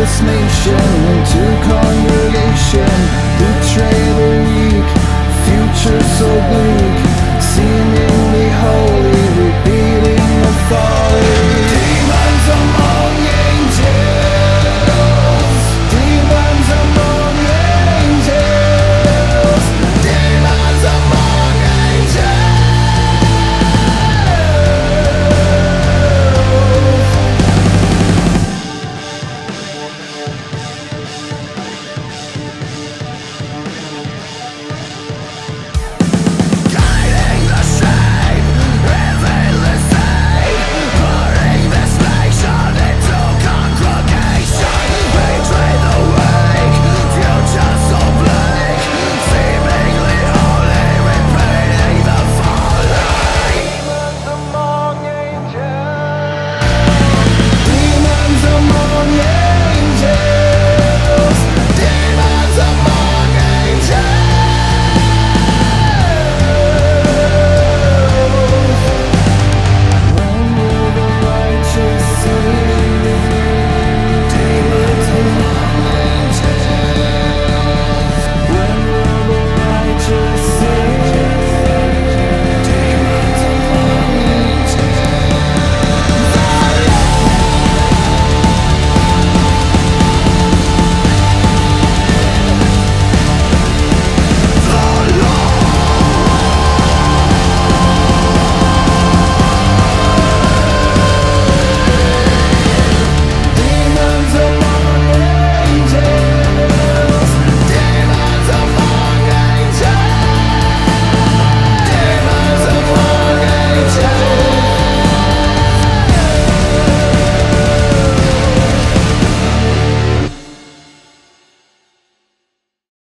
this nation into congregation, the traitor.